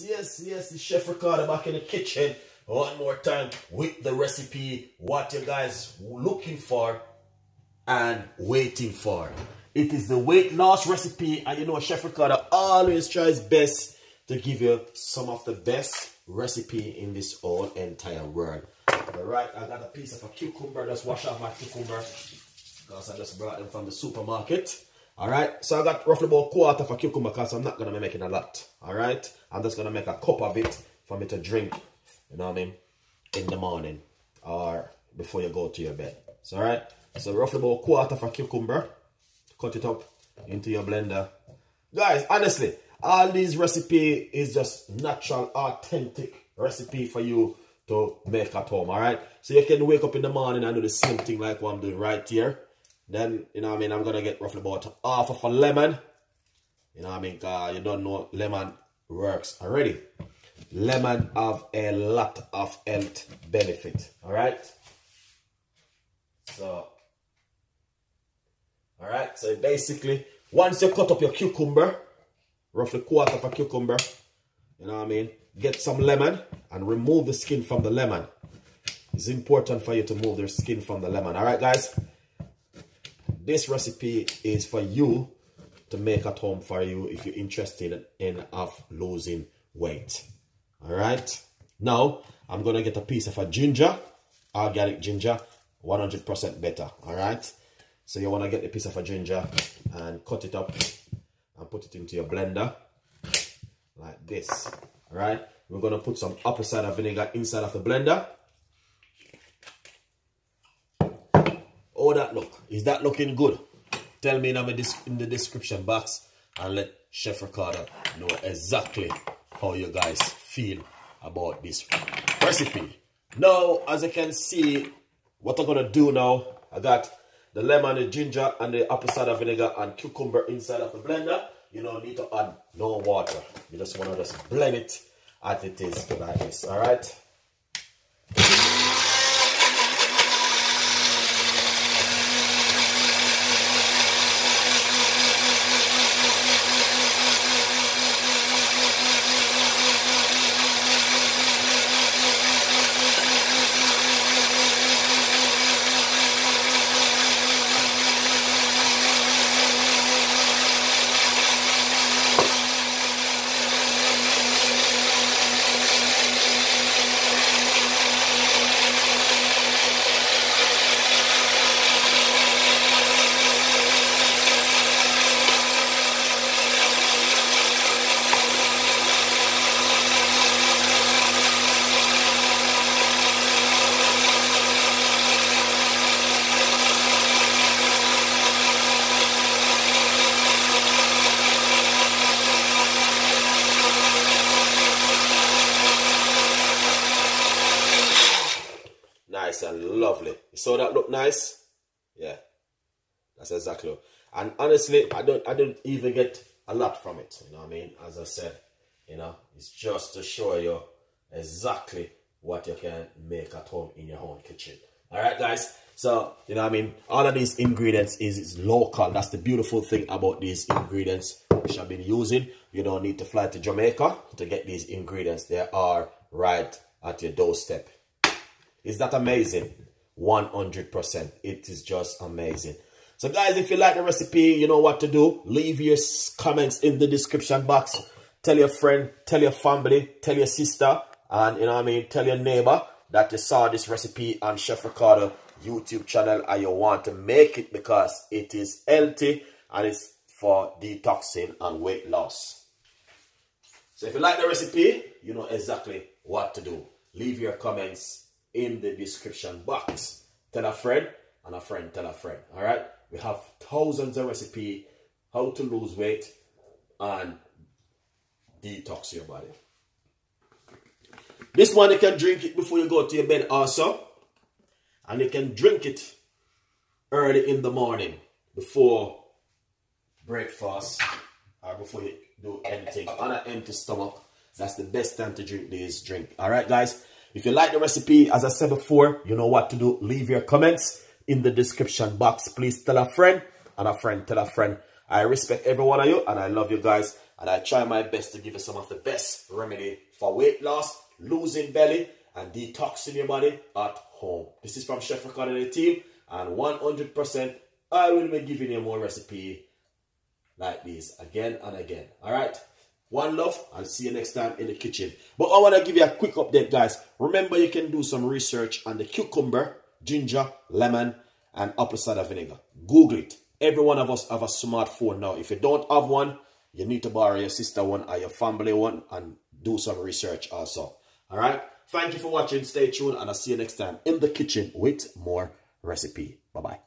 Yes, Chef Ricardo back in the kitchen one more time with the recipe, what you guys looking for and waiting for. It is the weight loss recipe, and you know Chef Ricardo always tries best to give you some of the best recipe in this whole entire world. Alright, I got a piece of a cucumber, just wash out my cucumber because I just brought them from the supermarket. Alright, so I got roughly about a quarter of a cucumber because I'm not going to be making a lot. Alright, I'm just going to make a cup of it for me to drink, you know what I mean, in the morning or before you go to your bed. So, alright, so roughly about a quarter of a cucumber, cut it up into your blender. Guys, honestly, all these recipe is just natural, authentic recipe for you to make at home. Alright, so you can wake up in the morning and do the same thing like what I'm doing right here. Then, you know what I mean, I'm going to get roughly about half of a lemon. You know what I mean, you don't know, lemon works already. Lemon have a lot of health benefit, alright? So, alright, so basically, once you cut up your cucumber, roughly quarter of a cucumber, you know what I mean, get some lemon and remove the skin from the lemon. It's important for you to remove the skin from the lemon, alright guys? This recipe is for you to make at home for you if you're interested in losing weight. Alright. Now, I'm going to get a piece of a ginger, organic ginger, 100% better. Alright. So you want to get a piece of a ginger and cut it up and put it into your blender like this. Alright. We're going to put some apple cider vinegar inside of the blender. How that look? Is that looking good? Tell me in the description box and let Chef Ricardo know exactly how you guys feel about this recipe. Now, as you can see, what I'm gonna do now, I got the lemon, the ginger, and the apple cider vinegar and cucumber inside of the blender. You don't need to add no water. You just wanna just blend it as it is like this. All right. Nice and lovely. You saw that look nice? Yeah, that's exactly. And honestly, I don't even get a lot from it, you know what I mean? As I said, you know, it's just to show you exactly what you can make at home in your own kitchen. Alright guys, so you know what I mean, all of these ingredients is local. That's the beautiful thing about these ingredients which I've been using. You don't need to fly to Jamaica to get these ingredients. They are right at your doorstep. Is that amazing? 100%. It is just amazing. So guys, if you like the recipe, you know what to do. Leave your comments in the description box. Tell your friend, tell your family, tell your sister, and you know what I mean, tell your neighbor that you saw this recipe on Chef Ricardo YouTube channel and you want to make it because it is healthy and it's for detoxing and weight loss. So if you like the recipe, you know exactly what to do. Leave your comments in the description box. Tell a friend and a friend tell a friend. All right, we have thousands of recipes how to lose weight and detox your body. This one you can drink it before you go to your bed also, and you can drink it early in the morning before breakfast or before you do anything on an empty stomach. That's the best time to drink this drink. All right guys, if you like the recipe, as I said before, you know what to do. Leave your comments in the description box. Please tell a friend and a friend tell a friend. I respect every one of you and I love you guys. and I try my best to give you some of the best remedy for weight loss, losing belly, and detoxing your body at home. This is from Chef Ricardo and the team, and 100% I will be giving you more recipe like these again and again. All right, one love, and see you next time in the kitchen. But I want to give you a quick update, guys. Remember, you can do some research on the cucumber, ginger, lemon, and apple cider vinegar. Google it. Every one of us have a smartphone now. If you don't have one, you need to borrow your sister one or your family one and do some research also. All right, thank you for watching. Stay tuned, and I'll see you next time in the kitchen with more recipe. Bye bye.